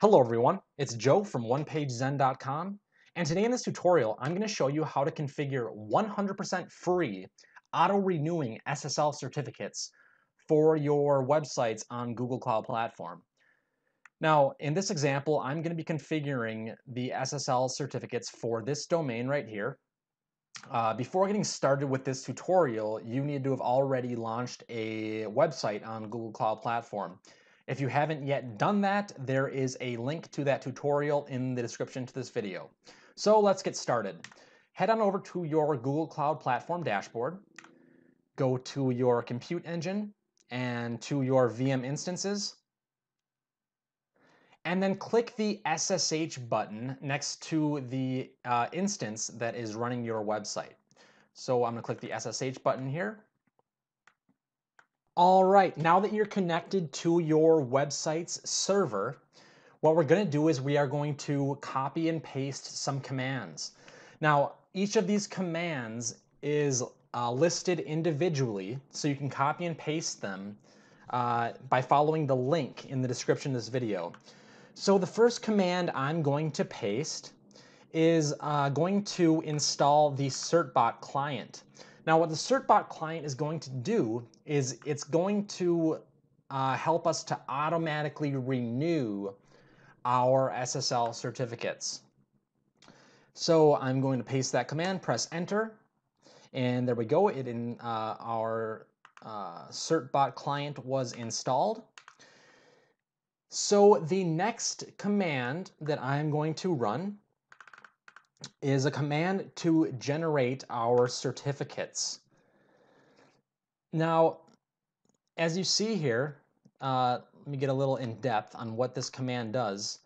Hello everyone, it's Joe from OnePageZen.com, and today in this tutorial I'm going to show you how to configure 100% free auto-renewing SSL certificates for your websites on Google Cloud Platform. Now in this example I'm going to be configuring the SSL certificates for this domain right here. Before getting started with this tutorial, you need to have already launched a website on Google Cloud Platform. If you haven't yet done that, there is a link to that tutorial in the description to this video. So let's get started. Head on over to your Google Cloud Platform dashboard, go to your compute engine and to your VM instances, and then click the SSH button next to the instance that is running your website. So I'm going to click the SSH button here. All right, now that you're connected to your website's server, what we're going to do is we are going to copy and paste some commands. Now, each of these commands is listed individually, so you can copy and paste them by following the link in the description of this video. So the first command I'm going to paste is going to install the Certbot client. Now what the Certbot client is going to do is it's going to help us to automatically renew our SSL certificates. So I'm going to paste that command, press enter, and there we go. Our Certbot client was installed. So the next command that I'm going to run is a command to generate our certificates. Now, as you see here, let me get a little in depth on what this command does.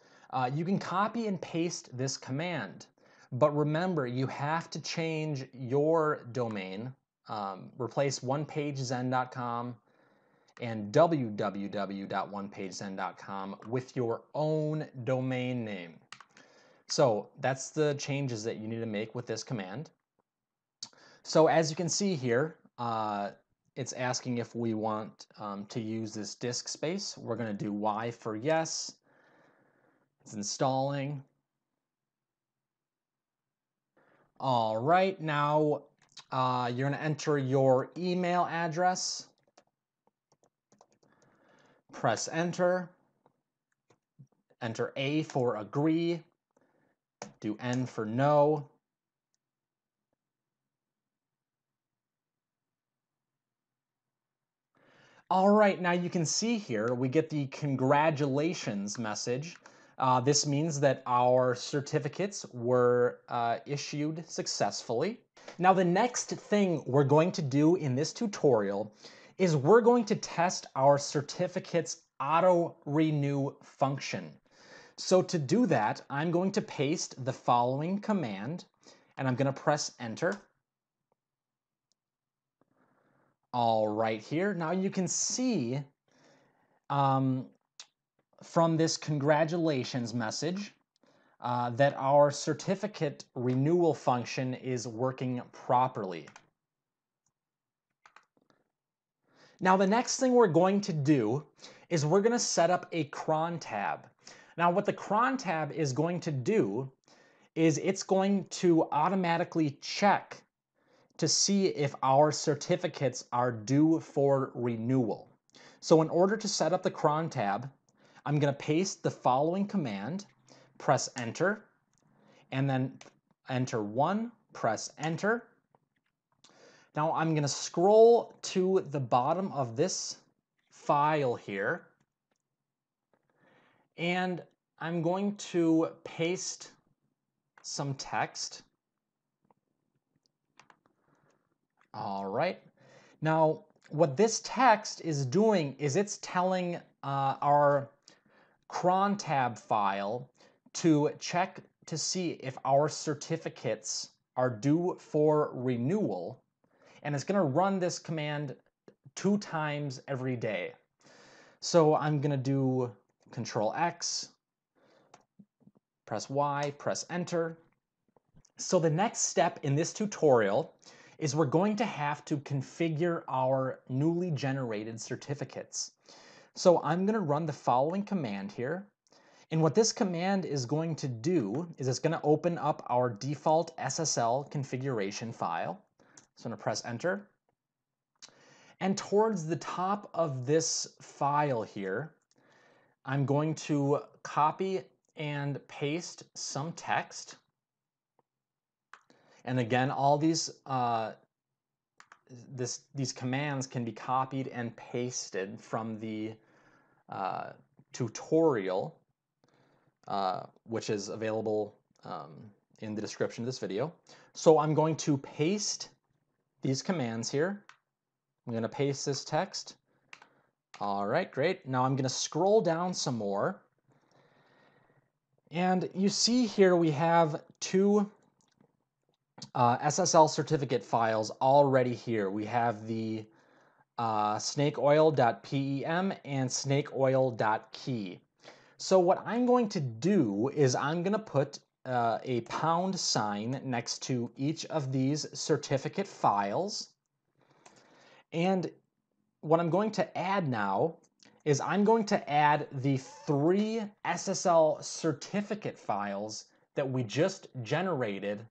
You can copy and paste this command, but remember you have to change your domain, replace onepagezen.com and www.onepagezen.com with your own domain name. So that's the changes that you need to make with this command. So as you can see here, it's asking if we want to use this disk space. We're going to do Y for yes. It's installing. All right, now you're going to enter your email address. Press enter. Enter A for agree. Do N for no. All right, now you can see here we get the congratulations message. This means that our certificates were issued successfully. Now the next thing we're going to do in this tutorial is we're going to test our certificates auto-renew function. So to do that, I'm going to paste the following command, and I'm going to press enter. All right here. Now you can see from this congratulations message that our certificate renewal function is working properly. Now the next thing we're going to do is we're going to set up a crontab. Now what the crontab is going to do is it's going to automatically check to see if our certificates are due for renewal. So in order to set up the crontab, I'm going to paste the following command, press enter, and then enter 1, press enter. Now I'm going to scroll to the bottom of this file here, and I'm going to paste some text. All right. Now, what this text is doing is it's telling our crontab file to check to see if our certificates are due for renewal, and it's going to run this command 2 times every day. So I'm going to do Control X, press Y, press enter. So the next step in this tutorial is we're going to have to configure our newly generated certificates. So I'm going to run the following command here, And what this command is going to do is it's going to open up our default SSL configuration file. So I'm going to press enter. And towards the top of this file here, I'm going to copy and paste some text. And again, all these these commands can be copied and pasted from the tutorial, which is available in the description of this video. So I'm going to paste these commands here. I'm going to paste this text. All right, great. Now I'm going to scroll down some more. And you see here we have two SSL certificate files already here. We have the snakeoil.pem and snakeoil.key. So what I'm going to do is I'm going to put a # next to each of these certificate files. And what I'm going to add now is I'm going to add the 3 SSL certificate files that we just generated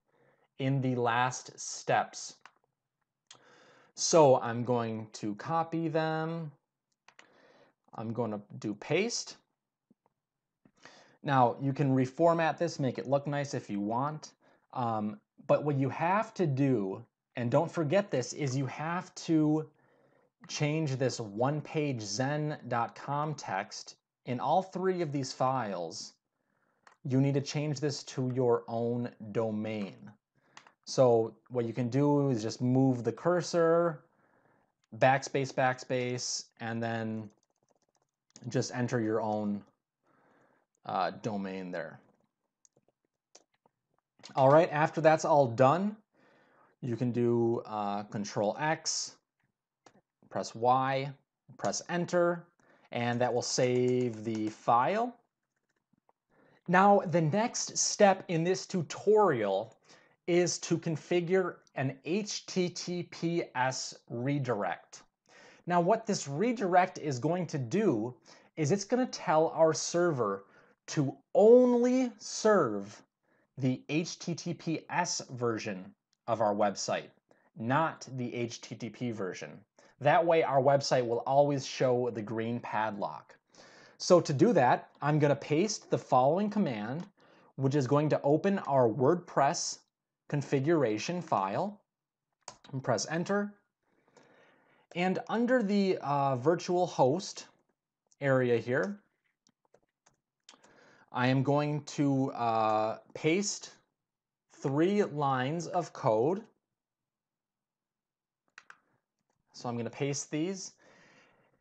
in the last steps. So I'm going to copy them. I'm going to do paste. Now you can reformat this, make it look nice if you want. But what you have to do, and don't forget this, is you have to change this OnePageZen.com text in all 3 of these files. You need to change this to your own domain. So what you can do is just move the cursor, backspace, backspace, and then just enter your own domain there. All right, after that's all done, you can do Control X, press Y, press Enter, and that will save the file. Now, the next step in this tutorial is to configure an HTTPS redirect. Now, what this redirect is going to do is it's going to tell our server to only serve the HTTPS version of our website, not the HTTP version. That way our website will always show the green padlock. So to do that, I'm going to paste the following command, which is going to open our WordPress configuration file, and press enter. And under the virtual host area here, I am going to paste 3 lines of code. So I'm going to paste these.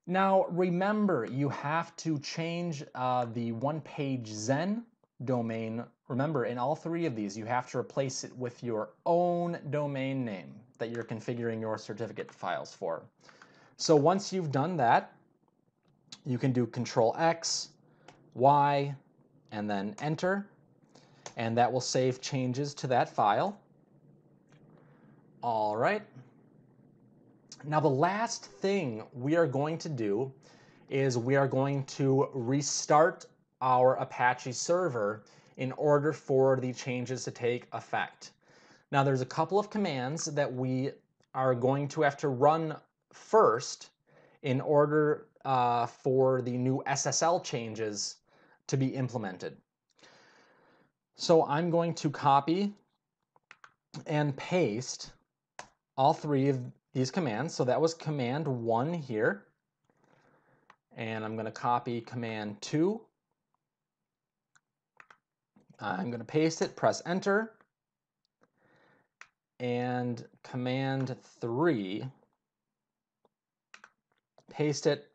Now remember, you have to change the OnePageZen domain. Remember, in all 3 of these, you have to replace it with your own domain name that you're configuring your certificate files for. So once you've done that, you can do Control X, Y, and then Enter. And that will save changes to that file. All right. Now the last thing we are going to do is we are going to restart our Apache server in order for the changes to take effect. Now there's a couple of commands that we are going to have to run first in order for the new SSL changes to be implemented. So I'm going to copy and paste all 3 of these commands. So that was command 1 here. And I'm going to copy command 2. I'm going to paste it, press enter. And command 3, paste it,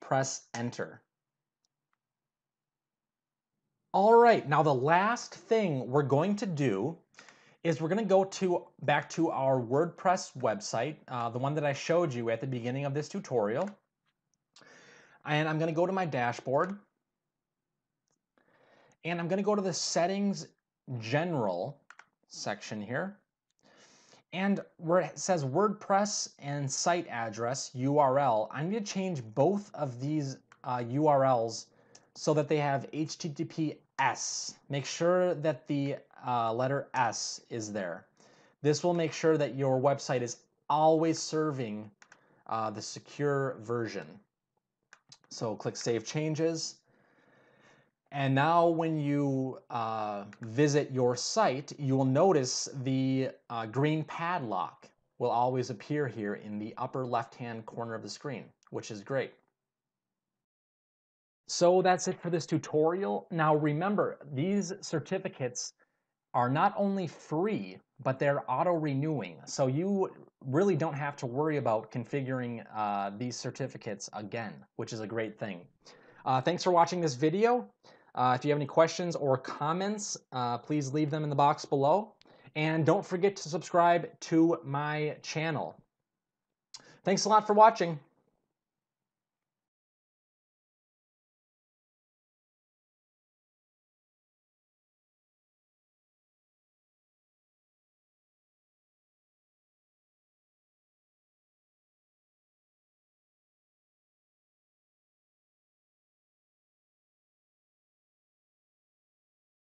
press enter. All right, now the last thing we're going to do is we're going to go back to our WordPress website, the one that I showed you at the beginning of this tutorial. And I'm going to go to my dashboard. And I'm going to go to the Settings General section here. And where it says WordPress and site address URL, I'm going to change both of these URLs so that they have HTTPS. Make sure that the letter S is there. This will make sure that your website is always serving the secure version. So click Save Changes. And now when you visit your site, you will notice the green padlock will always appear here in the upper left-hand corner of the screen, which is great. So that's it for this tutorial. Now remember, these certificates are not only free, but they're auto-renewing. So you really don't have to worry about configuring these certificates again, which is a great thing. Thanks for watching this video. If you have any questions or comments, please leave them in the box below. And don't forget to subscribe to my channel. Thanks a lot for watching.